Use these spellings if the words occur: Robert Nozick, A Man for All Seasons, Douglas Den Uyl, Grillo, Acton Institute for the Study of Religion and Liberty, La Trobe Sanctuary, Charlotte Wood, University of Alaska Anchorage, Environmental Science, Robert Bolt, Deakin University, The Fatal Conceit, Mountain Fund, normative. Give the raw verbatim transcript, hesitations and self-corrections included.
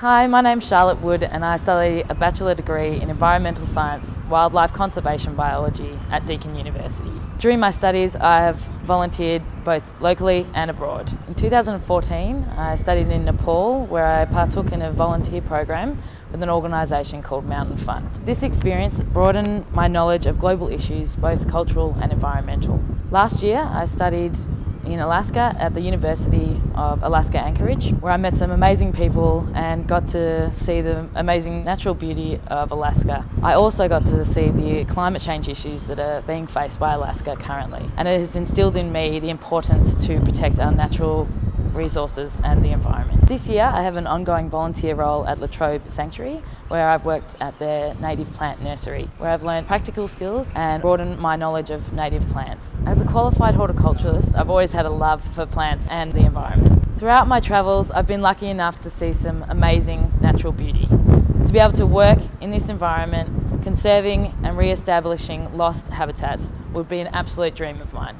Hi, my name's Charlotte Wood and I study a Bachelor degree in Environmental Science, Wildlife Conservation Biology at Deakin University. During my studies I have volunteered both locally and abroad. In two thousand fourteen I studied in Nepal where I partook in a volunteer program with an organisation called Mountain Fund. This experience broadened my knowledge of global issues, both cultural and environmental. Last year I studied in Alaska at the University of Alaska Anchorage, where I met some amazing people and got to see the amazing natural beauty of Alaska. I also got to see the climate change issues that are being faced by Alaska currently, and it has instilled in me the importance to protect our natural resources and the environment. This year I have an ongoing volunteer role at La Trobe Sanctuary, where I've worked at their native plant nursery, where I've learned practical skills and broadened my knowledge of native plants. As a qualified horticulturalist, I've always had a love for plants and the environment. Throughout my travels, I've been lucky enough to see some amazing natural beauty. To be able to work in this environment, conserving and re-establishing lost habitats would be an absolute dream of mine.